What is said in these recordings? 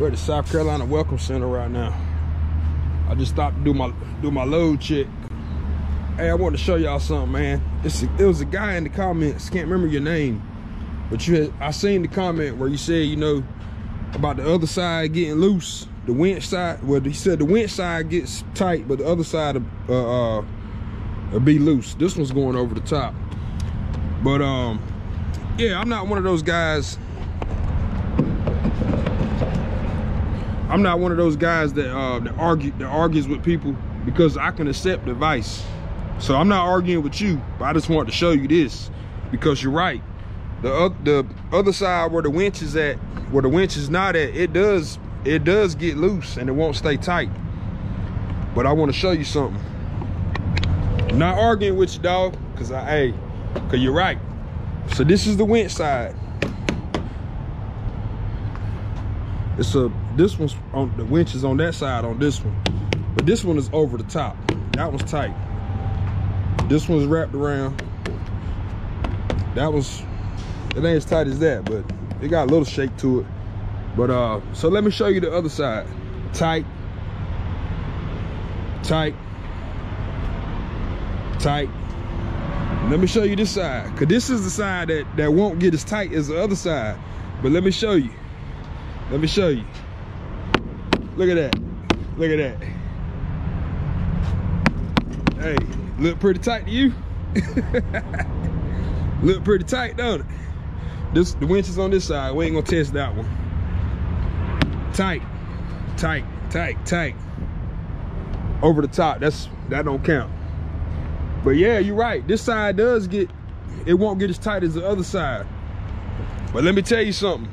We're at the South Carolina Welcome Center right now. I just stopped to do my load check. Hey, I wanted to show y'all something, man. It was a guy in the comments, can't remember your name, but I seen the comment where you said, you know, about the other side getting loose, the winch side. Well, he said the winch side gets tight, but the other side will be loose. This one's going over the top. But yeah, I'm not one of those guys. I'm not one of those guys that argues with people, because I can accept advice. So I'm not arguing with you, but I just wanted to show you this because you're right. The other side where the winch is at, where the winch is not at, it does get loose and it won't stay tight. But I want to show you something. I'm not arguing with you, dog, cause you're right. So this is the winch side. This one's on the winch is on that side on this one, but this one is over the top. That one's tight. This one's wrapped around. That one's, it ain't as tight as that, but it got a little shake to it. But so let me show you the other side. Tight, tight, tight. Let me show you this side, cause this is the side that won't get as tight as the other side. But let me show you. Let me show you. Look at that. Look at that. Hey, look pretty tight to you? Look pretty tight, don't it? The winch is on this side. We ain't gonna test that one. Tight, tight, tight, tight. Over the top. That don't count. But yeah, you're right. This side it won't get as tight as the other side. But let me tell you something.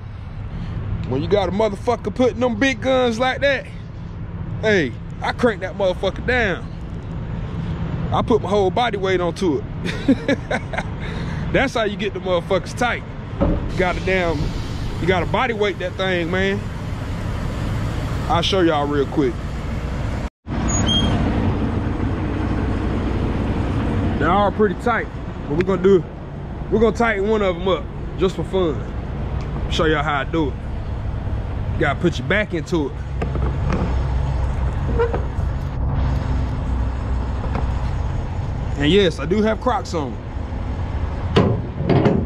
When you got a motherfucker putting them big guns like that, hey, I crank that motherfucker down. I put my whole body weight onto it. That's how you get the motherfuckers tight. You gotta body weight that thing, man. I'll show y'all real quick. They're all pretty tight, but we're gonna tighten one of them up just for fun. Show y'all how I do it. You gotta put your back into it. And yes, I do have Crocs on.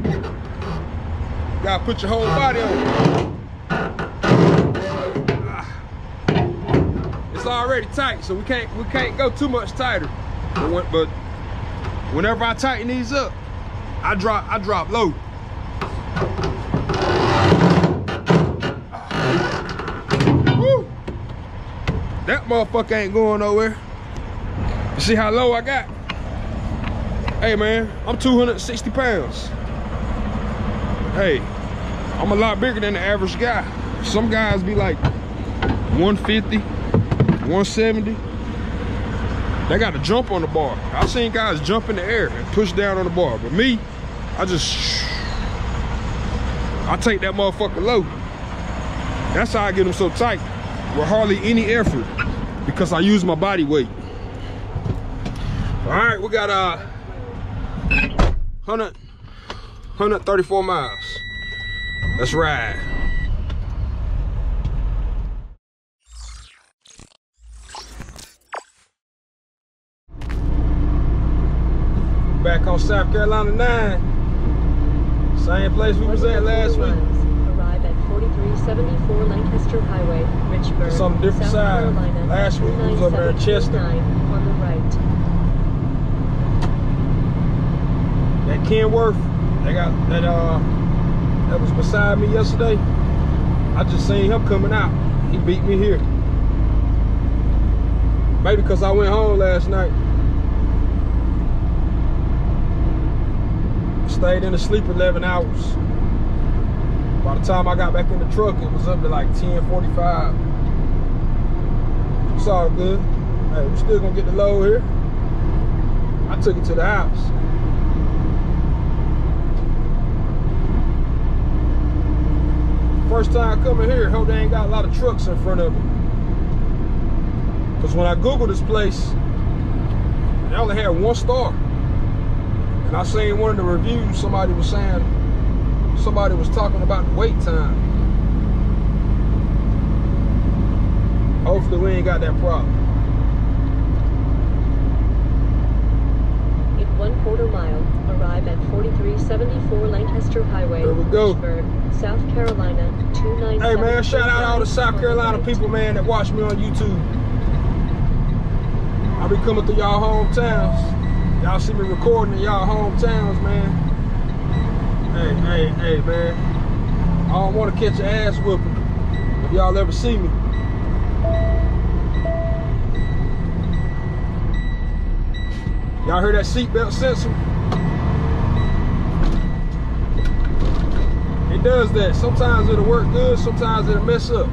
You gotta put your whole body on. It's already tight, so we can't go too much tighter. But whenever I tighten these up, I drop low. That motherfucker ain't going nowhere. You see how low I got? Hey man, I'm 260 pounds. Hey, I'm a lot bigger than the average guy. Some guys be like 150, 170. They got to jump on the bar. I've seen guys jump in the air and push down on the bar. But me, I take that motherfucker low. That's how I get them so tight. With hardly any effort, because I use my body weight. All right, we got 134 miles. Let's ride. Back on South Carolina 9. Same place we was at last week. 7374 Lancaster Highway, Richburg, South Carolina. Last week we was over there in Chester. On the right. That Kenworth, that was beside me yesterday. I just seen him coming out. He beat me here. Maybe because I went home last night. Stayed in the sleep 11 hours. By the time I got back in the truck, it was up to like 10:45. It's all good. Hey, we're still gonna get the load here. I took it to the house. First time coming here, hope they ain't got a lot of trucks in front of me. Cause when I Googled this place, they only had 1 star. And I seen one of the reviews, somebody was talking about the wait time. Hopefully we ain't got that problem. In 1/4 mile, arrive at 4374 Lancaster Highway, there we go. Richburg, South Carolina, 297. Hey man, shout out all the South Carolina people, man, that watch me on YouTube. I be coming through y'all hometowns. Y'all see me recording in y'all hometowns, man. Hey, man. I don't want to catch an ass whooping if y'all ever see me. Y'all hear that seatbelt sensor? It does that. Sometimes it'll work good, sometimes it'll mess up.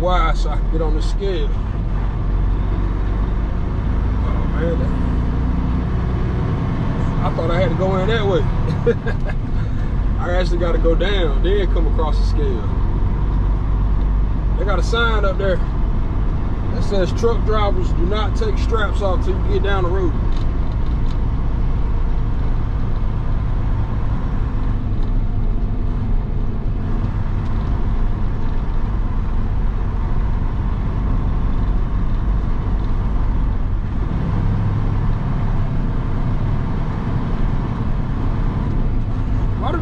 Wide so I can get on the scale. Oh man, I thought I had to go in that way. I actually got to go down, then come across the scale. They got a sign up there that says truck drivers do not take straps off till you get down the road.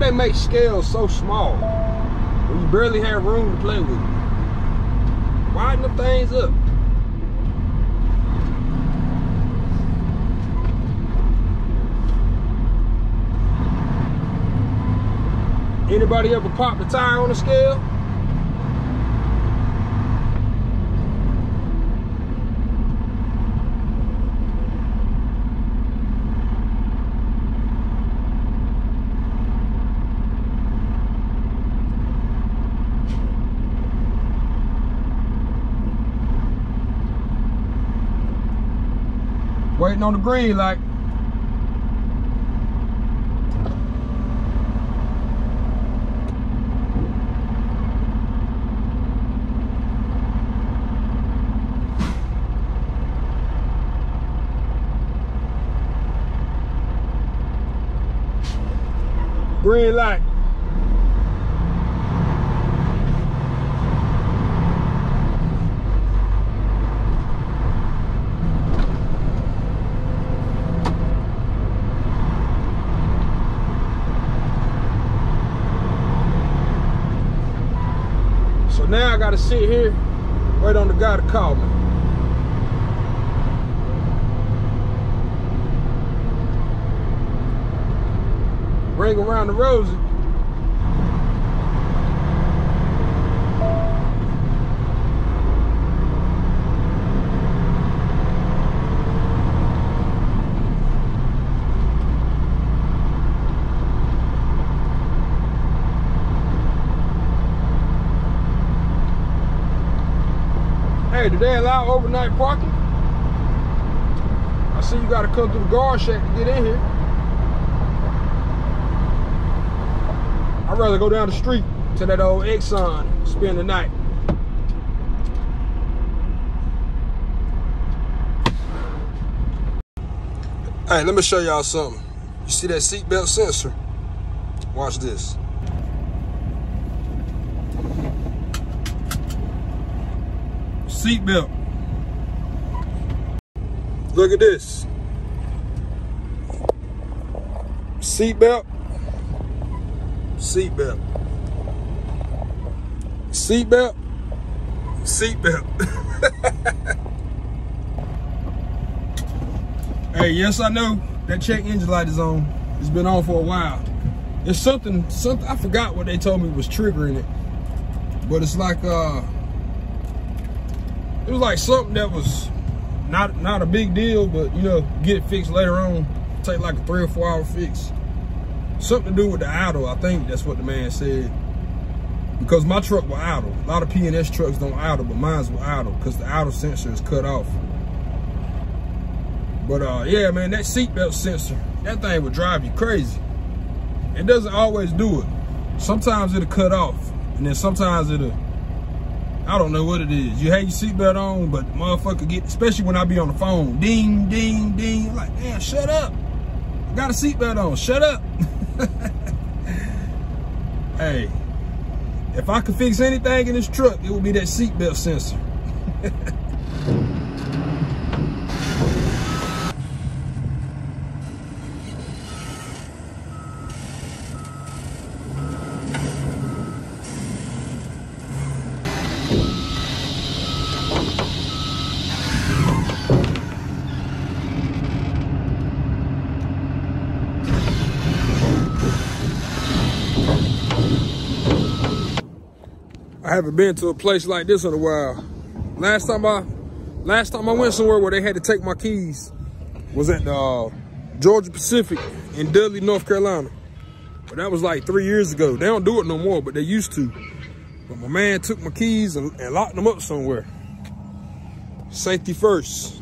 They make scales so small when you barely have room to play with them. Widen them things up. Anybody ever pop the tire on a scale? Waiting on the green light. Green light. Now I gotta sit here, wait on the guy to call me. Ring around the rosy. Hey, do they allow overnight parking? I see you gotta come through the guard shack to get in here. I'd rather go down the street to that old Exxon, spend the night. Hey, let me show y'all something. You see that seatbelt sensor? Watch this. Seatbelt. Look at this. Seatbelt. Seatbelt. Seatbelt. Seatbelt. Hey, yes, I know that check engine light is on. It's been on for a while. It's something I forgot what they told me was triggering it, but it's like it was like something that was not a big deal, but you know, get it fixed later on. Take like a 3 or 4 hour fix. Something to do with the idle, I think that's what the man said. Because my truck will idle. A lot of PNS trucks don't idle, but mine's will idle because the idle sensor is cut off. But yeah, man, that seatbelt sensor, that thing will drive you crazy. It doesn't always do it. Sometimes it'll cut off, and then sometimes it'll, I don't know what it is. You had your seatbelt on, but the motherfucker get, especially when I be on the phone, ding, ding, ding. I'm like, damn, shut up. I got a seatbelt on, shut up. Hey, if I could fix anything in this truck, it would be that seatbelt sensor. I haven't been to a place like this in a while. Last time I went somewhere where they had to take my keys was at the Georgia Pacific in Dudley, North Carolina. But that was like 3 years ago. They don't do it no more, but they used to. But my man took my keys and locked them up somewhere. Safety first.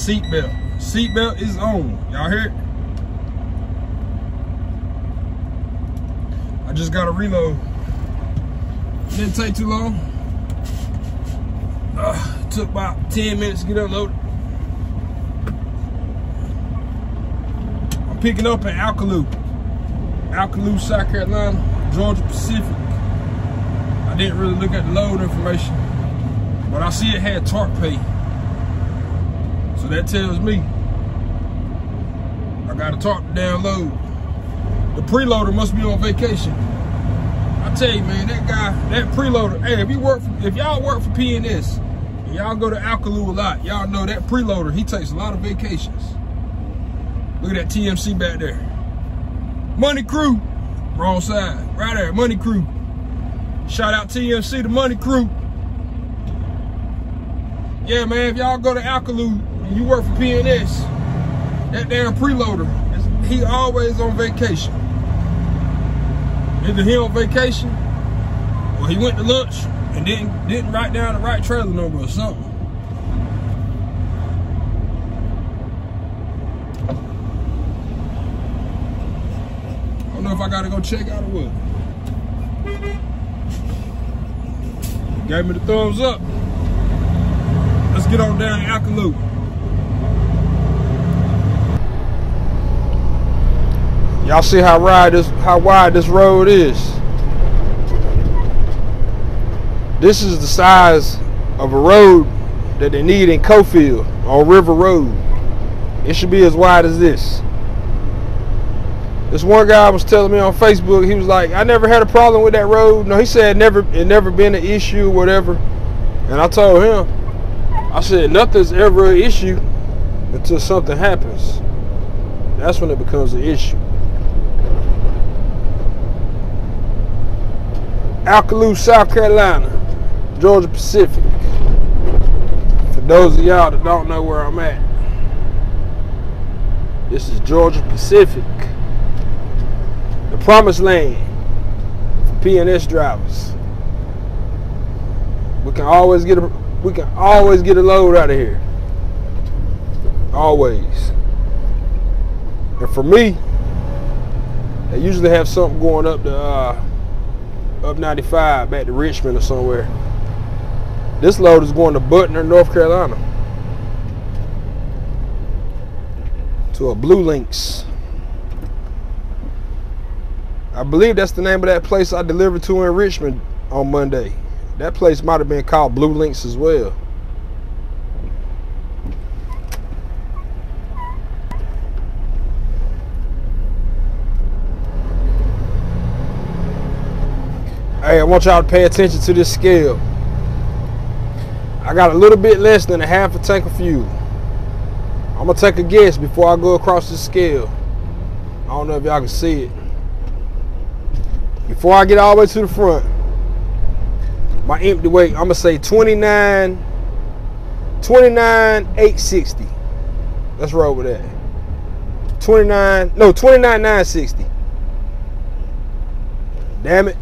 Seatbelt. Seatbelt is on. Y'all hear it? I just got to reload. It didn't take too long. Took about 10 minutes to get unloaded. I'm picking up in Alcolu, South Carolina, Georgia Pacific. I didn't really look at the load information, but I see it had tarp pay. So that tells me I got a tarp to download. The preloader must be on vacation. I tell you, man, that guy, that preloader. Hey, if y'all work for PNS, and y'all go to Alcolu a lot, y'all know that preloader, he takes a lot of vacations. Look at that TMC back there. Money Crew, wrong side, right there, Money Crew. Shout out TMC, the Money Crew. Yeah, man, if y'all go to Alcolu, you work for PNS, that damn preloader, he always on vacation. Either he on vacation, or he went to lunch and didn't write down the right trailer number or something. I don't know if I gotta go check out or what. Gave me the thumbs up. Let's get on down to Alcolu. Y'all see how wide this road is. This is the size of a road that they need in Cofield on River Road. It should be as wide as this. This one guy was telling me on Facebook, he was like, I never had a problem with that road. No, he said it never been an issue or whatever. And I told him, I said, nothing's ever an issue until something happens. That's when it becomes an issue. Alcolu, South Carolina, Georgia Pacific. For those of y'all that don't know where I'm at, this is Georgia Pacific, the promised land for PNS drivers. We can always get a load out of here, always. And for me, they usually have something going up to. Up 95 back to Richmond or somewhere. This load is going to Butner, North Carolina, to a Blue Lynx. I believe that's the name of that place I delivered to in Richmond on Monday. That place might have been called Blue Lynx as well. Hey, I want y'all to pay attention to this scale. I got a little bit less than a half a tank of fuel. I'm gonna take a guess before I go across this scale. I don't know if y'all can see it. Before I get all the way to the front, my empty weight, I'm gonna say 29,860. Let's roll with that. 29,960. Damn it.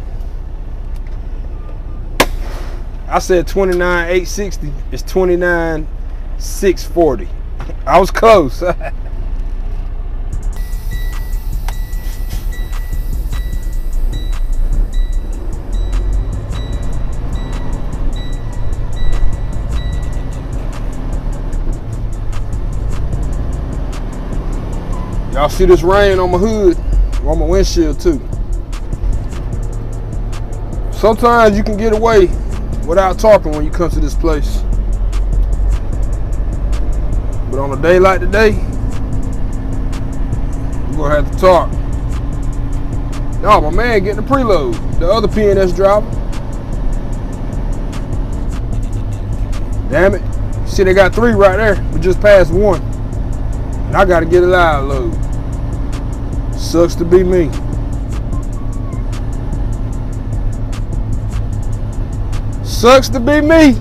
I said 29,860. It's 29,640. I was close. Y'all see this rain on my hood, on my windshield too. Sometimes you can get away without talking when you come to this place. But on a day like today, you're gonna have to talk. No, my man getting the preload, the other PNS driver. Damn it. See, they got three right there. We just passed one. And I gotta get a live load. Sucks to be me. Sucks to be me.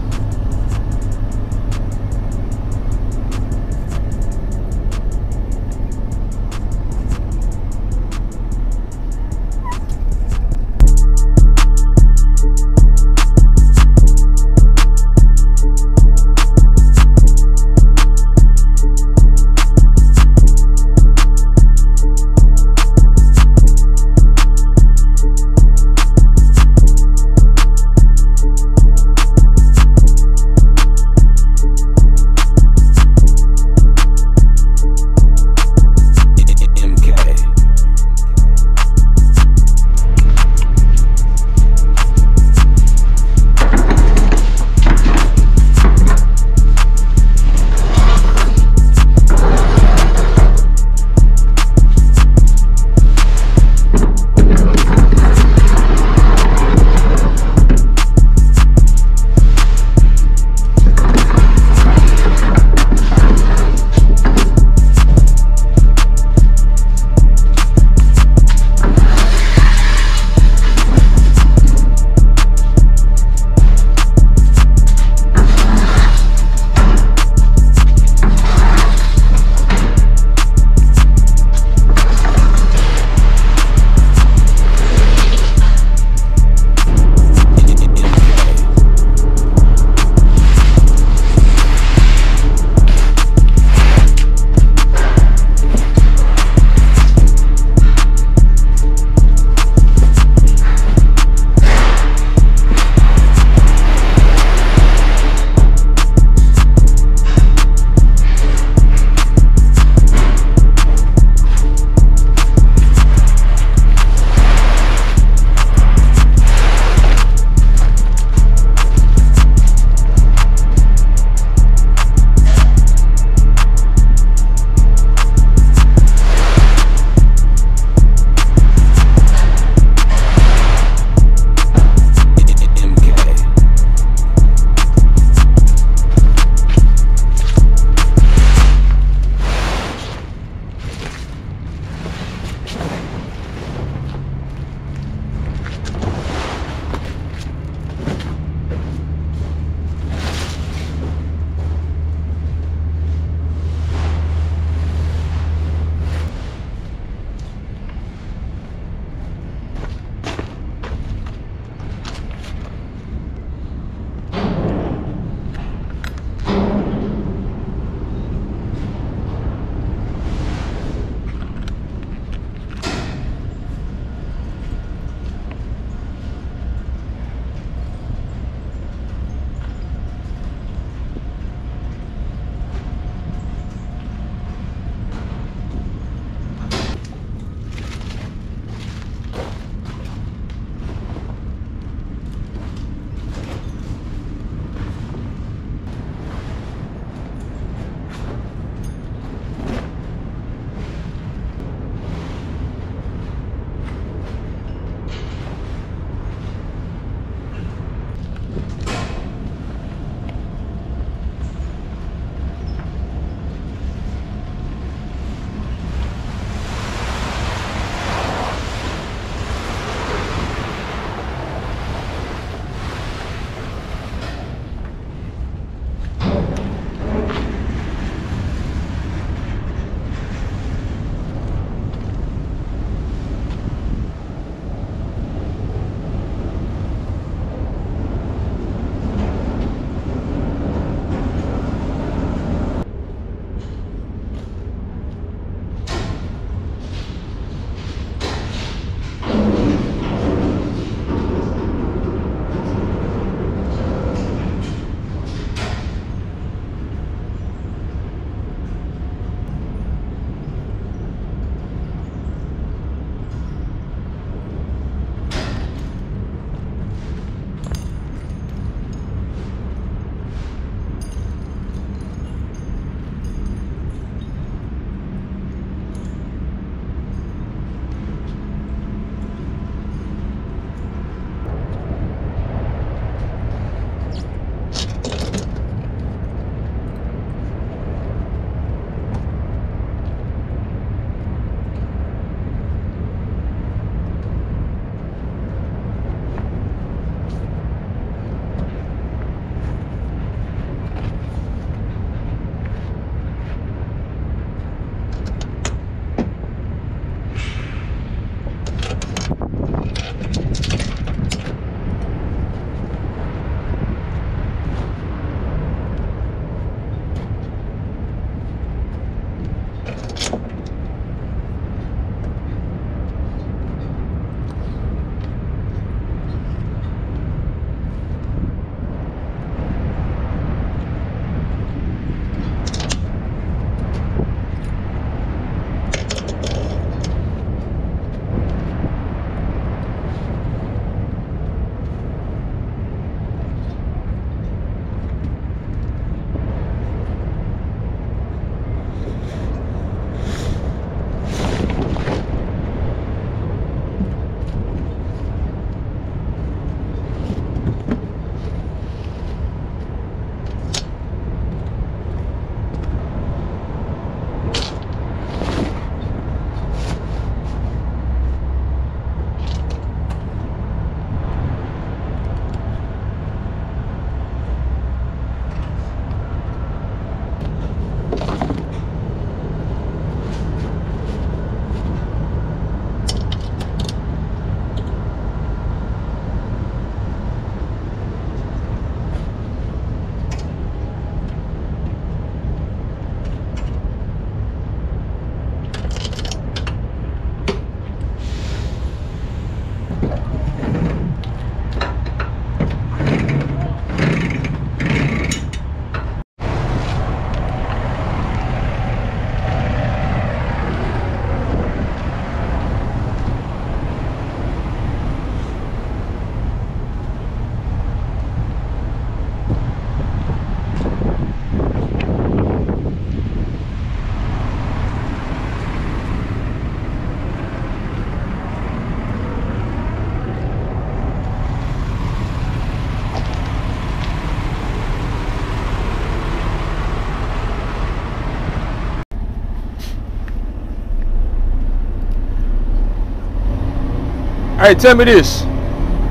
Hey, tell me this.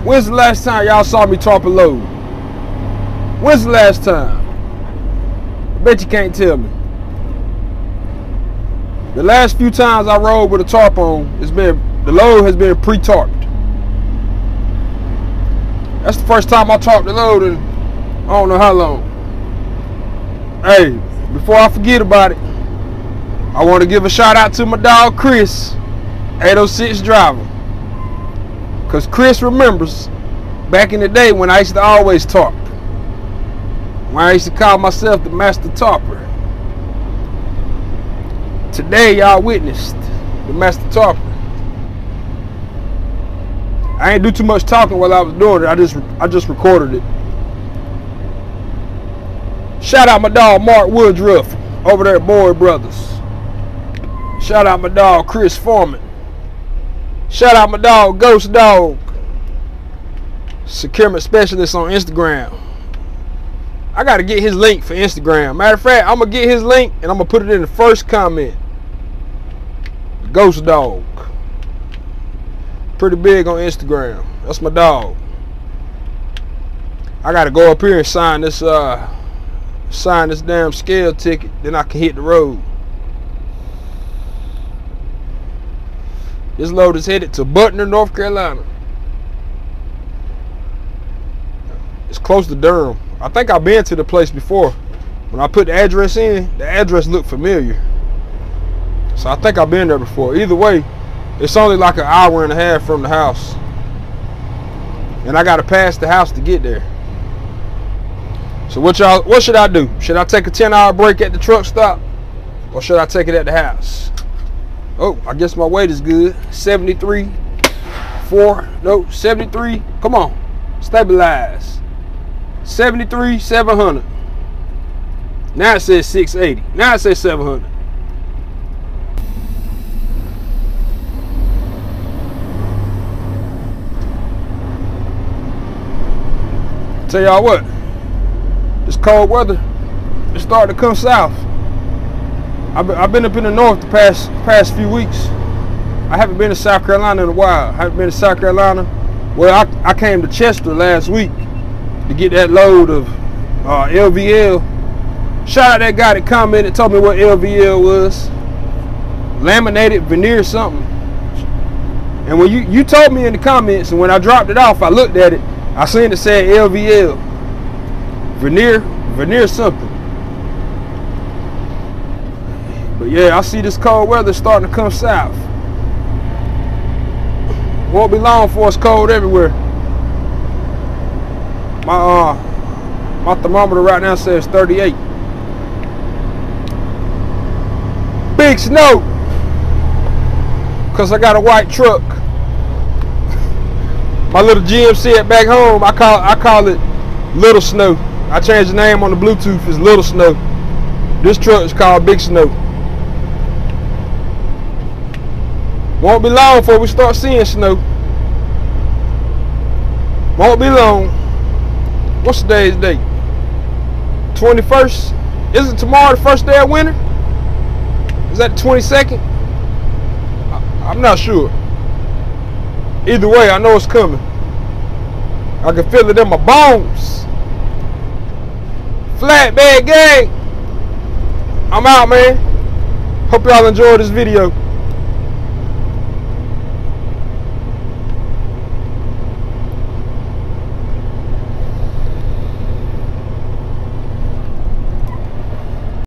When's the last time y'all saw me tarpon load? When's the last time? I bet you can't tell me. The last few times I rode with a tarp on, the load has been pre-tarped. That's the first time I tarped the load in I don't know how long. Hey, before I forget about it, I want to give a shout out to my dog Chris, 806 driver. Because Chris remembers back in the day when I used to always tarp. When I used to call myself the master tarper. Today y'all witnessed the master tarper. I ain't do too much talking while I was doing it. I just recorded it. Shout out my dog Mark Woodruff over there at Boyd Brothers. Shout out my dog Chris Foreman. Shout out my dog Ghost Dog, securement specialist on Instagram. I gotta get his link for Instagram. Matter of fact, I'm gonna get his link and I'm gonna put it in the first comment. Ghost Dog, pretty big on Instagram. That's my dog. I gotta go up here and sign this damn scale ticket, then I can hit the road. This load is headed to Butner, North Carolina. It's close to Durham. I think I've been to the place before. When I put the address in, the address looked familiar. So I think I've been there before. Either way, it's only like an hour and a half from the house. And I gotta pass the house to get there. So what should I do? Should I take a 10-hour break at the truck stop? Or should I take it at the house? Oh, I guess my weight is good. 73, come on, stabilize. 73, 700. Now it says 680, now it says 700. Tell y'all what, this cold weather is starting to come south. I've been up in the north the past few weeks. I haven't been to South Carolina in a while. I haven't been to South Carolina. Well, I came to Chester last week to get that load of LVL. Shout out that guy that commented, told me what LVL was. Laminated veneer something. And when you told me in the comments, and when I dropped it off, I looked at it. I seen it said LVL. Veneer something. But yeah, I see this cold weather starting to come south. Won't be long before it's cold everywhere. My thermometer right now says 38. Big Snow! Because I got a white truck. My little GMC at back home, I call it Little Snow. I changed the name on the Bluetooth, it's Little Snow. This truck is called Big Snow. Won't be long before we start seeing snow. Won't be long. What's today's date? 21st? Isn't tomorrow the first day of winter? Is that the 22nd? I'm not sure. Either way, I know it's coming. I can feel it in my bones. Flatbed gang. I'm out, man. Hope y'all enjoyed this video.